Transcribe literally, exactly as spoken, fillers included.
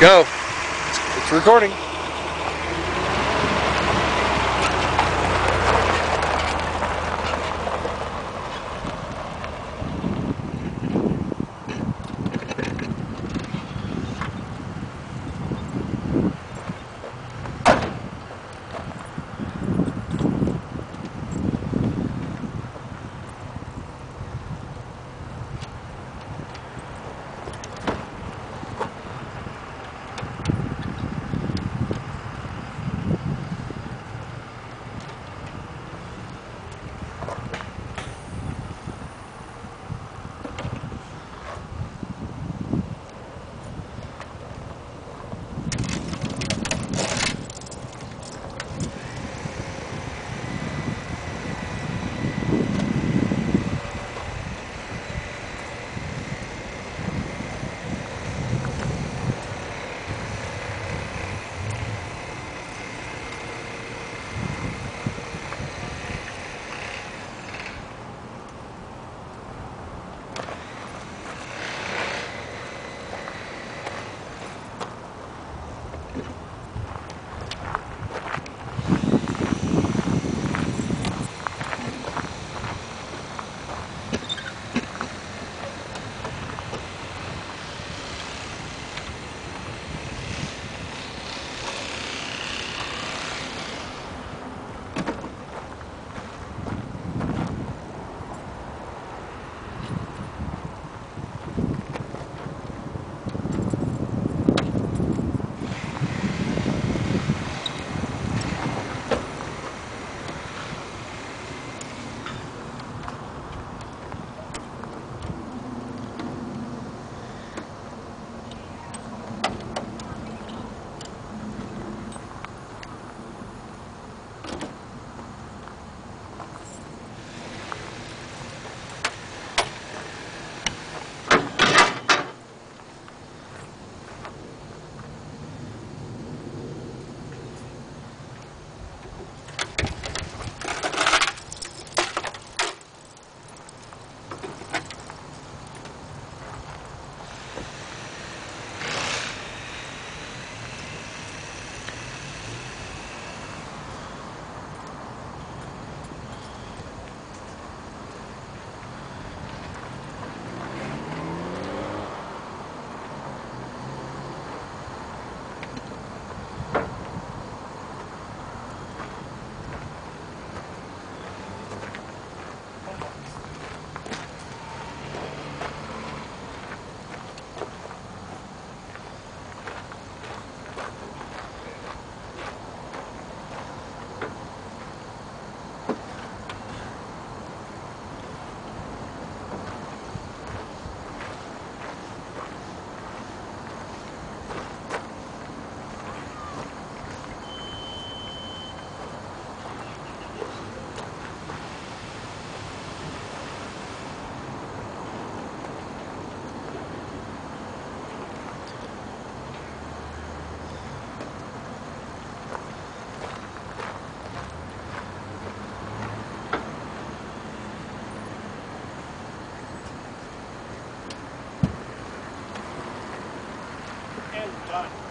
Go. It's recording. Done.